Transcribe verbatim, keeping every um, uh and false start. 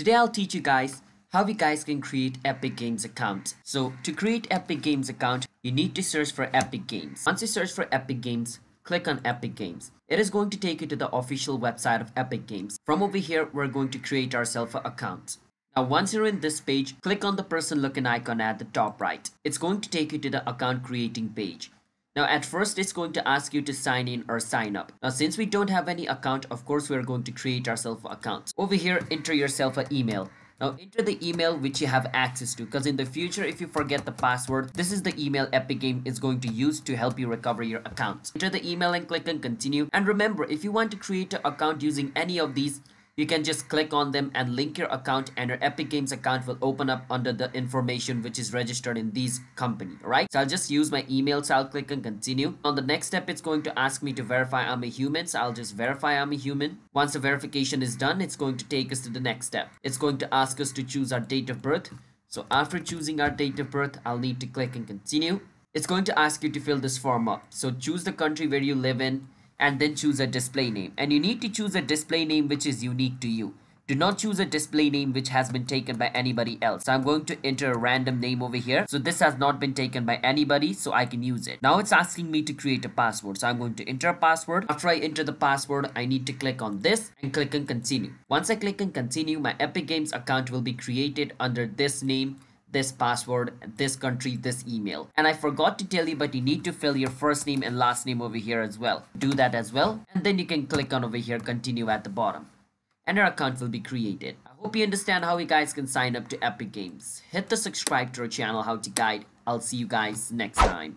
Today I'll teach you guys how you guys can create Epic Games accounts. So to create Epic Games account, you need to search for Epic Games. Once you search for Epic Games, click on Epic Games. It is going to take you to the official website of Epic Games. From over here, we're going to create ourselves an account. Now once you're in this page, click on the person looking icon at the top right. It's going to take you to the account creating page. Now at first it's going to ask you to sign in or sign up. Now since we don't have any account, of course we're going to create ourselves an account. Over here, enter yourself an email. Now enter the email which you have access to, because in the future if you forget the password, this is the email Epic Games is going to use to help you recover your account. Enter the email and click on continue. And remember, if you want to create an account using any of these, you can just click on them and link your account, and your Epic Games account will open up under the information which is registered in these company, right? So I'll just use my email, so I'll click on continue. On the next step, it's going to ask me to verify I'm a human, so I'll just verify I'm a human. Once the verification is done, it's going to take us to the next step. It's going to ask us to choose our date of birth. So after choosing our date of birth, I'll need to click on continue. It's going to ask you to fill this form up. So choose the country where you live in, and then choose a display name. And you need to choose a display name which is unique to you. Do not choose a display name which has been taken by anybody else. So I'm going to enter a random name over here. So this has not been taken by anybody, so I can use it. Now it's asking me to create a password. So I'm going to enter a password. After I enter the password, I need to click on this and click on continue. Once I click on continue, my Epic Games account will be created under this name, this password, this country, this email. And I forgot to tell you, but you need to fill your first name and last name over here as well. Do that as well, and then you can click on over here continue at the bottom, and your account will be created. I hope you understand how you guys can sign up to Epic Games. Hit the subscribe to our channel HowtoGuide. I'll see you guys next time.